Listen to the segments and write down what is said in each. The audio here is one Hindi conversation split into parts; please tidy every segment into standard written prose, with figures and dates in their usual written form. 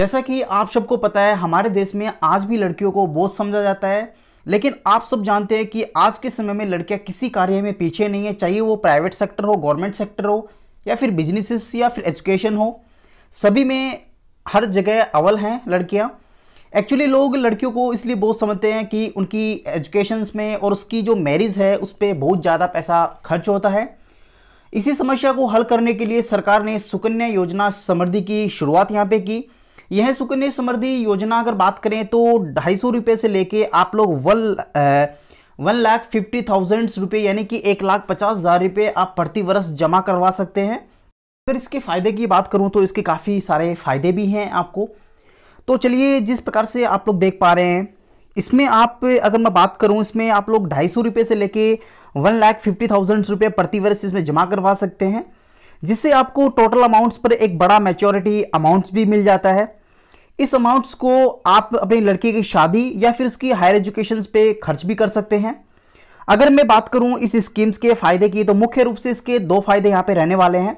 जैसा कि आप सबको पता है, हमारे देश में आज भी लड़कियों को बोझ समझा जाता है, लेकिन आप सब जानते हैं कि आज के समय में लड़कियां किसी कार्य में पीछे नहीं है, चाहे वो प्राइवेट सेक्टर हो, गवर्नमेंट सेक्टर हो, या फिर बिजनेसेस या फिर एजुकेशन हो, सभी में हर जगह अव्वल हैं लड़कियां। एक्चुअली लोग लड़कियों को इसलिए बहुत समझते हैं कि उनकी एजुकेशंस में और उसकी जो मैरिज है उस पर बहुत ज़्यादा पैसा खर्च होता है। इसी समस्या को हल करने के लिए सरकार ने सुकन्या योजना समृद्धि की शुरुआत यहाँ पर की। यह सुकन्या समृद्धि योजना अगर बात करें तो 250 रुपये से लेके आप लोग 1,50,000 रुपये यानी कि 1,50,000 रुपये आप प्रति वर्ष जमा करवा सकते हैं। अगर इसके फ़ायदे की बात करूं तो इसके काफ़ी सारे फ़ायदे भी हैं आपको। तो चलिए, जिस प्रकार से आप लोग देख पा रहे हैं, इसमें आप अगर मैं बात करूँ, इसमें आप लोग 250 रुपये से लेके 1,50,000 रुपये प्रति वर्ष इसमें जमा करवा सकते हैं, जिससे आपको टोटल अमाउंट्स पर एक बड़ा मैच्योरिटी अमाउंट्स भी मिल जाता है। इस अमाउंट्स को आप अपनी लड़की की शादी या फिर उसकी हायर एजुकेशन पे खर्च भी कर सकते हैं। अगर मैं बात करूं इस स्कीम्स के फ़ायदे की, तो मुख्य रूप से इसके दो फायदे यहाँ पे रहने वाले हैं।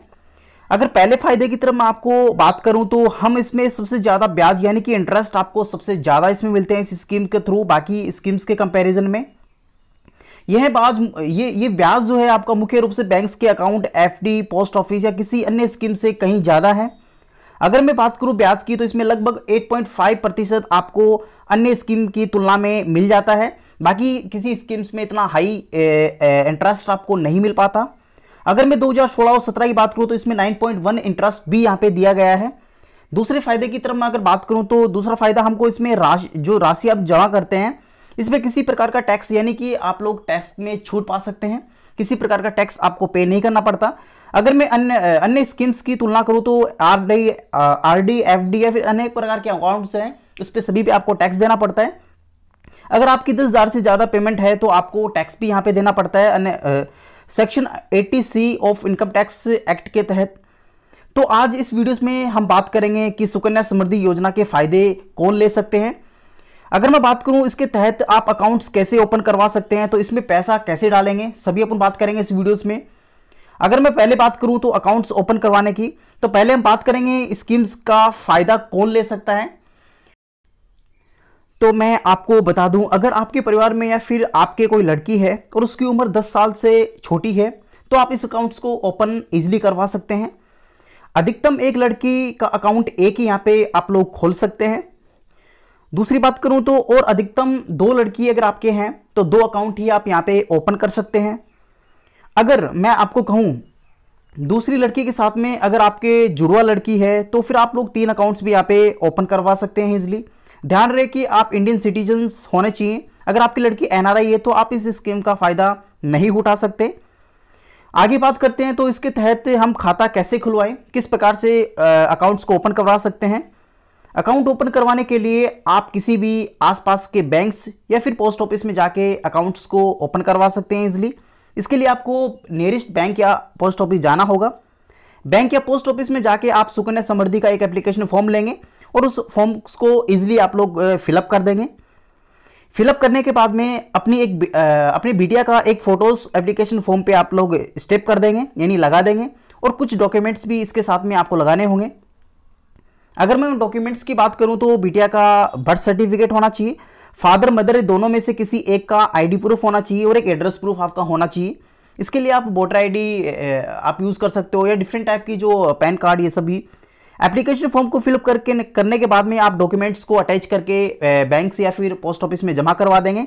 अगर पहले फ़ायदे की तरफ मैं आपको बात करूं तो हम इसमें सबसे ज़्यादा ब्याज यानी कि इंटरेस्ट आपको सबसे ज़्यादा इसमें मिलते हैं इस स्कीम के थ्रू, बाकी स्कीम्स के कंपेरिजन में। यह ब्याज जो है आपका मुख्य रूप से बैंक्स के अकाउंट, एफडी, पोस्ट ऑफिस या किसी अन्य स्कीम से कहीं ज़्यादा है। अगर मैं बात करूं ब्याज की, तो इसमें लगभग 8.5% आपको अन्य स्कीम की तुलना में मिल जाता है। बाकी किसी स्कीम्स में इतना हाई इंटरेस्ट आपको नहीं मिल पाता। अगर मैं 2016 और 17 की बात करूँ तो इसमें 9.1 इंटरेस्ट भी यहाँ पर दिया गया है। दूसरे फ़ायदे की तरफ मैं अगर बात करूँ तो दूसरा फ़ायदा हमको इसमें जो राशि आप जमा करते हैं, इसमें किसी प्रकार का टैक्स यानी कि आप लोग टैक्स में छूट पा सकते हैं, किसी प्रकार का टैक्स आपको पे नहीं करना पड़ता। अगर मैं अन्य स्कीम्स की तुलना करूँ तो आरडी, एफडी या फिर अनेक प्रकार के अकाउंट्स हैं, उस पर सभी पे आपको टैक्स देना पड़ता है। अगर आपकी 10,000 से ज़्यादा पेमेंट है तो आपको टैक्स भी यहाँ पे देना पड़ता है, section 80C of income tax act के तहत। तो आज इस वीडियोज़ में हम बात करेंगे कि सुकन्या समृद्धि योजना के फ़ायदे कौन ले सकते हैं। अगर मैं बात करूं इसके तहत आप अकाउंट्स कैसे ओपन करवा सकते हैं, तो इसमें पैसा कैसे डालेंगे, सभी अपन बात करेंगे इस वीडियोस में। अगर मैं पहले बात करूं तो अकाउंट्स ओपन करवाने की, तो पहले हम बात करेंगे स्कीम्स का फ़ायदा कौन ले सकता है। तो मैं आपको बता दूं, अगर आपके परिवार में या फिर आपके कोई लड़की है और उसकी उम्र 10 साल से छोटी है, तो आप इस अकाउंट्स को ओपन ईजिली करवा सकते हैं। अधिकतम एक लड़की का अकाउंट एक ही यहाँ पर आप लोग खोल सकते हैं। दूसरी बात करूं तो और अधिकतम 2 लड़की अगर आपके हैं तो 2 अकाउंट ही आप यहां पे ओपन कर सकते हैं। अगर मैं आपको कहूं दूसरी लड़की के साथ में अगर आपके जुड़वा लड़की है तो फिर आप लोग 3 अकाउंट्स भी यहां पे ओपन करवा सकते हैं इजीली। ध्यान रहे कि आप इंडियन सिटीजन्स होने चाहिए। अगर आपकी लड़की एनआरआई है तो आप इस स्कीम का फ़ायदा नहीं उठा सकते। आगे बात करते हैं तो इसके तहत हम खाता कैसे खुलवाएं, किस प्रकार से अकाउंट्स को ओपन करवा सकते हैं। अकाउंट ओपन करवाने के लिए आप किसी भी आसपास के बैंक्स या फिर पोस्ट ऑफिस में जाके अकाउंट्स को ओपन करवा सकते हैं इजली। इसके लिए आपको नियरेस्ट बैंक या पोस्ट ऑफिस जाना होगा। बैंक या पोस्ट ऑफिस में जाके आप सुकन्या समृद्धि का एक एप्लीकेशन फॉर्म लेंगे और उस फॉर्म को ईजिली आप लोग फिलअप कर देंगे। फिलअप करने के बाद में अपनी बिटिया का एक फ़ोटोज़ एप्लीकेशन फॉर्म पर आप लोग स्टेप कर देंगे यानी लगा देंगे, और कुछ डॉक्यूमेंट्स भी इसके साथ में आपको लगाने होंगे। अगर मैं उन डॉक्यूमेंट्स की बात करूं तो बिटिया का बर्थ सर्टिफिकेट होना चाहिए, फादर मदर दोनों में से किसी एक का आईडी प्रूफ होना चाहिए और एक एड्रेस प्रूफ आपका होना चाहिए। इसके लिए आप वोटर आईडी आप यूज़ कर सकते हो या डिफरेंट टाइप की जो पैन कार्ड, ये सभी एप्लीकेशन फॉर्म को फिलअप करने के बाद में आप डॉक्यूमेंट्स को अटैच करके बैंक से या फिर पोस्ट ऑफिस में जमा करवा देंगे।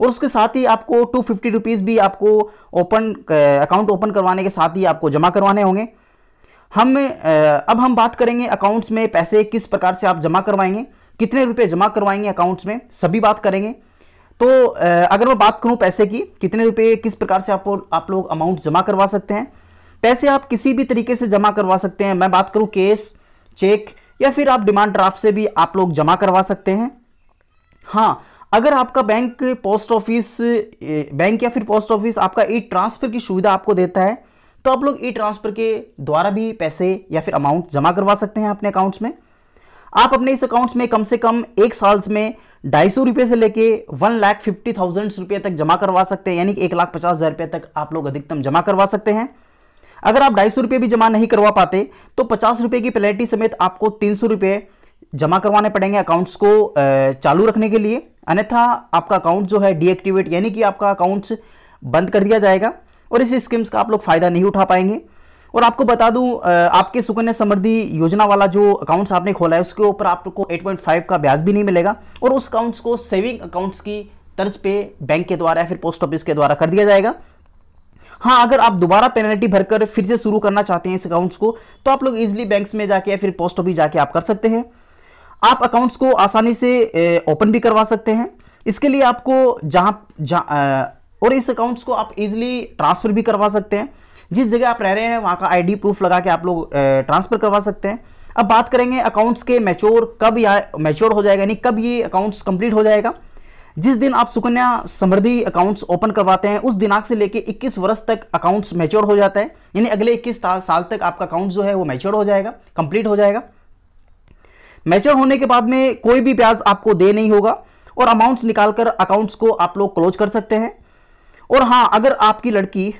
और उसके साथ ही आपको 250 रुपीज़ भी आपको अकाउंट ओपन करवाने के साथ ही आपको जमा करवाने होंगे। अब हम बात करेंगे अकाउंट्स में पैसे किस प्रकार से आप जमा करवाएंगे, कितने रुपए जमा करवाएंगे अकाउंट्स में, सभी बात करेंगे। तो अगर मैं बात करूं पैसे की, कितने रुपए किस प्रकार से आप लोग अमाउंट जमा करवा सकते हैं। पैसे आप किसी भी तरीके से जमा करवा सकते हैं। मैं बात करूं कैश, चेक या फिर आप डिमांड ड्राफ्ट से भी आप लोग जमा करवा सकते हैं। हाँ, अगर आपका बैंक या फिर पोस्ट ऑफिस आपका ई ट्रांसफ़र की सुविधा आपको देता है तो आप लोग ई ट्रांसफ़र के द्वारा भी पैसे या फिर अमाउंट जमा करवा सकते हैं अपने अकाउंट्स में। आप अपने इस अकाउंट्स में कम से कम 1 साल में 250 रुपये से लेके 1,50,000 रुपये तक जमा करवा सकते हैं, यानी कि 1,50,000 रुपये तक आप लोग अधिकतम जमा करवा सकते हैं। अगर आप 250 रुपये भी जमा नहीं करवा पाते तो 50 रुपये की पेनल्टी समेत आपको 300 रुपये जमा करवाने पड़ेंगे अकाउंट्स को चालू रखने के लिए, अन्यथा आपका अकाउंट जो है डीएक्टिवेट यानी कि आपका अकाउंट्स बंद कर दिया जाएगा और इस स्कीम्स का आप लोग फ़ायदा नहीं उठा पाएंगे। और आपको बता दूं आपके सुकन्या समृद्धि योजना वाला जो अकाउंट्स आपने खोला है उसके ऊपर आपको 8.5 का ब्याज भी नहीं मिलेगा और उस अकाउंट्स को सेविंग अकाउंट्स की तर्ज पे बैंक के द्वारा या फिर पोस्ट ऑफिस के द्वारा कर दिया जाएगा। हाँ, अगर आप दोबारा पेनल्टी भरकर फिर से शुरू करना चाहते हैं इस अकाउंट्स को तो आप लोग ईजिली बैंक्स में जाके या फिर पोस्ट ऑफिस जाके आप कर सकते हैं। आप अकाउंट्स को आसानी से ओपन भी करवा सकते हैं। इसके लिए आपको और इस अकाउंट्स को आप ईजिली ट्रांसफ़र भी करवा सकते हैं। जिस जगह आप रह रहे हैं वहाँ का आईडी प्रूफ लगा के आप लोग ट्रांसफ़र करवा सकते हैं। अब बात करेंगे अकाउंट्स के मैच्योर कब या मैच्योर हो जाएगा यानी कब ये अकाउंट्स कंप्लीट हो जाएगा। जिस दिन आप सुकन्या समृद्धि अकाउंट्स ओपन करवाते हैं उस दिनांक से लेके 21 वर्ष तक अकाउंट्स मैच्योर हो जाता है यानी अगले 21 साल तक आपका अकाउंट जो है वो मैच्योर हो जाएगा, कंप्लीट हो जाएगा। मैच्योर होने के बाद में कोई भी ब्याज आपको दे नहीं होगा और अमाउंट्स निकालकर अकाउंट्स को आप लोग क्लोज कर सकते हैं। और हाँ, अगर आपकी लड़की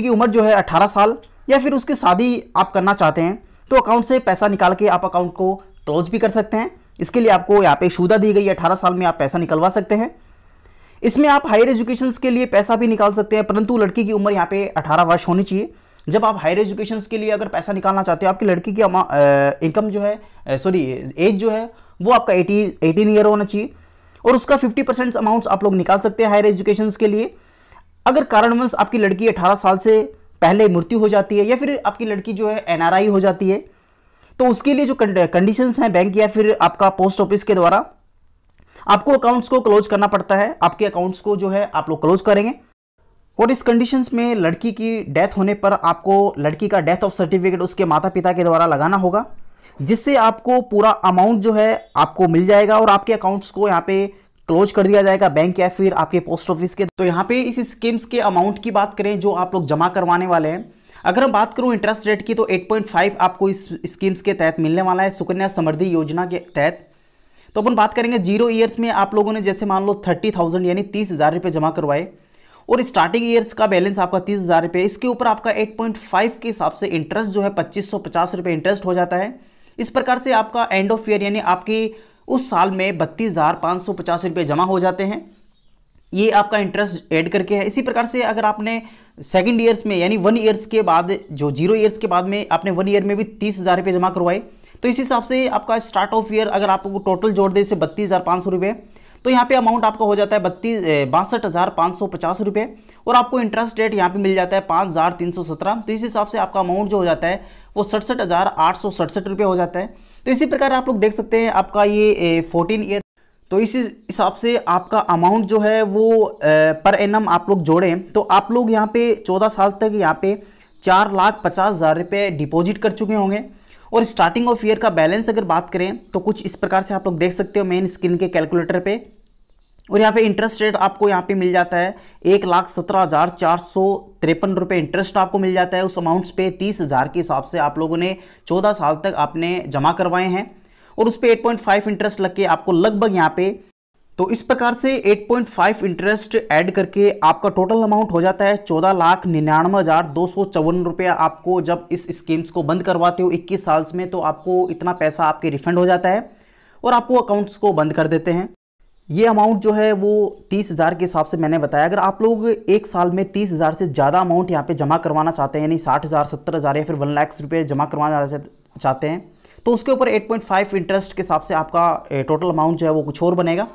की उम्र जो है 18 साल या फिर उसकी शादी आप करना चाहते हैं तो अकाउंट से पैसा निकाल के आप अकाउंट को क्लोज भी कर सकते हैं। इसके लिए आपको यहाँ पे सुविधा दी गई है, 18 साल में आप पैसा निकलवा सकते हैं। इसमें आप हायर एजुकेशन के लिए पैसा भी निकाल सकते हैं, परंतु लड़की की उम्र यहाँ पे 18 वर्ष होनी चाहिए। जब आप हायर एजुकेशन के लिए अगर पैसा निकालना चाहते हो आपकी लड़की की इनकम जो है एज जो है वो आपका 18 ईयर होना चाहिए और उसका 50% अमाउंट्स आप लोग निकाल सकते हैं हायर एजुकेशन के लिए। अगर कारणवश आपकी लड़की 18 साल से पहले मृत्यु हो जाती है या फिर आपकी लड़की जो है NRI हो जाती है तो उसके लिए जो कंडीशंस हैं बैंक या फिर आपका पोस्ट ऑफिस के द्वारा आपको अकाउंट्स को क्लोज करना पड़ता है। आपके अकाउंट्स को जो है आप लोग क्लोज करेंगे और इस कंडीशंस में लड़की की डेथ होने पर आपको लड़की का डेथ ऑफ सर्टिफिकेट उसके माता पिता के द्वारा लगाना होगा, जिससे आपको पूरा अमाउंट जो है आपको मिल जाएगा और आपके अकाउंट्स को यहाँ पे क्लोज कर दिया जाएगा बैंक या फिर आपके पोस्ट ऑफिस के। तो यहाँ पे इस स्कीम्स के अमाउंट की बात करें जो आप लोग जमा करवाने वाले हैं, अगर हम बात करूँ इंटरेस्ट रेट की तो 8.5 आपको इस स्कीम्स के तहत मिलने वाला है सुकन्या समृद्धि योजना के तहत। तो अपन बात करेंगे 0 ईयर्स में आप लोगों ने जैसे मान लो 30,000 यानी 30,000 रुपये जमा करवाए और स्टार्टिंग ईयर्स का बैलेंस आपका 30,000 रुपये, इसके ऊपर आपका 8.5 के हिसाब से इंटरेस्ट जो है 2550 रुपये इंटरेस्ट हो जाता है। इस प्रकार से आपका एंड ऑफ ईयर यानी आपके उस साल में 32,550 रुपये जमा हो जाते हैं, ये आपका इंटरेस्ट ऐड करके है। इसी प्रकार से अगर आपने सेकंड ईयर्स में यानी 1 ईयर्स के बाद जो 0 ईयर्स के बाद में आपने 1 ईयर में भी 30,000 रुपये जमा करवाए तो इस हिसाब से आपका स्टार्ट ऑफ ईयर अगर आपको टोटल जोड़ दे इसे 32,500 रुपये तो यहाँ पे अमाउंट आपका हो जाता है 62,550 रुपये और आपको इंटरेस्ट रेट यहाँ पे मिल जाता है 5,317। तो इस हिसाब से आपका अमाउंट जो हो जाता है वो 67,867 रुपये हो जाता है। तो इसी प्रकार आप लोग देख सकते हैं आपका ये 14 ईयर। तो इस हिसाब से आपका अमाउंट जो है वो पर एनम आप लोग जोड़ें तो आप लोग यहाँ पे 14 साल तक यहाँ पे 4,50,000 रुपये डिपॉजिट कर चुके होंगे और स्टार्टिंग ऑफ ईयर का बैलेंस अगर बात करें तो कुछ इस प्रकार से आप लोग देख सकते हो मेन स्क्रीन के कैलकुलेटर पे। और यहाँ पे इंटरेस्ट रेट आपको यहाँ पे मिल जाता है 1,17,453 रुपये इंटरेस्ट आपको मिल जाता है उस अमाउंट्स पे 30,000 के हिसाब से आप लोगों ने 14 साल तक आपने जमा करवाए हैं और उस पर 8.5 इंटरेस्ट लग के आपको लगभग यहाँ पे तो इस प्रकार से 8.5 इंटरेस्ट ऐड करके आपका टोटल अमाउंट हो जाता है 14,99,254 रुपया। आपको जब इस स्कीम्स को बंद करवाते हो 21 साल में तो आपको इतना पैसा आपके रिफंड हो जाता है और आपको अकाउंट्स को बंद कर देते हैं। ये अमाउंट जो है वो 30,000 के हिसाब से मैंने बताया। अगर आप लोग एक साल में 30,000 से ज़्यादा अमाउंट यहाँ पे जमा करवाना चाहते हैं यानी 60,000, 70,000 या फिर 1,00,000 रुपये जमा करवाना चाहते हैं तो उसके ऊपर 8.5 इंटरेस्ट के हिसाब से आपका टोटल अमाउंट जो है वो कुछ और बनेगा।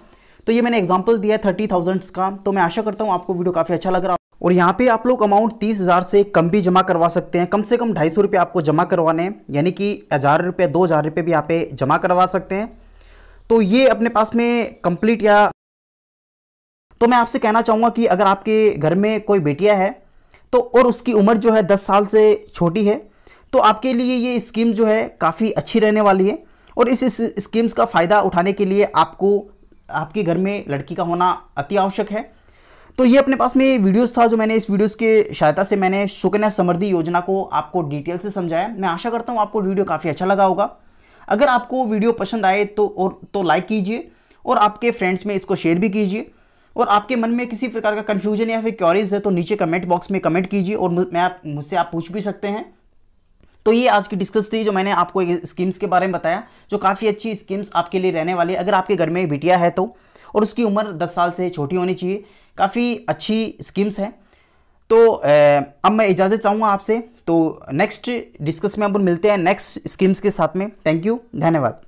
तो ये मैंने एग्जाम्पल दिया है 30,000 का। तो मैं आशा करता हूँ आपको वीडियो काफ़ी अच्छा लग रहा है। और यहाँ पे आप लोग अमाउंट 30,000 से कम भी जमा करवा सकते हैं, कम से कम 250 रुपये आपको जमा करवाने हैं यानी कि 1,000 रुपये 2,000 रुपये भी यहाँ पे जमा करवा सकते हैं। तो ये अपने पास में कंप्लीट या तो मैं आपसे कहना चाहूँगा कि अगर आपके घर में कोई बेटिया है तो और उसकी उम्र जो है 10 साल से छोटी है तो आपके लिए ये स्कीम जो है काफ़ी अच्छी रहने वाली है। और इस स्कीम्स का फ़ायदा उठाने के लिए आपको आपके घर में लड़की का होना अति आवश्यक है। तो ये अपने पास में वीडियोस था जो मैंने इस वीडियोस के सहायता से मैंने सुकन्या समृद्धि योजना को आपको डिटेल से समझाया। मैं आशा करता हूँ आपको वीडियो काफ़ी अच्छा लगा होगा। अगर आपको वीडियो पसंद आए तो लाइक कीजिए और आपके फ्रेंड्स में इसको शेयर भी कीजिए। और आपके मन में किसी प्रकार का कन्फ्यूजन या फिर क्वेरीज है तो नीचे कमेंट बॉक्स में कमेंट कीजिए और मुझसे आप पूछ भी सकते हैं। तो ये आज की डिस्कस थी जो मैंने आपको स्कीम्स के बारे में बताया, जो काफ़ी अच्छी स्कीम्स आपके लिए रहने वाली है। अगर आपके घर में बिटिया है तो, और उसकी उम्र 10 साल से छोटी होनी चाहिए, काफ़ी अच्छी स्कीम्स हैं। तो अब मैं इजाज़त चाहूँगा आपसे, तो नेक्स्ट डिस्कस में अपन मिलते हैं नेक्स्ट स्कीम्स के साथ में। थैंक यू, धन्यवाद।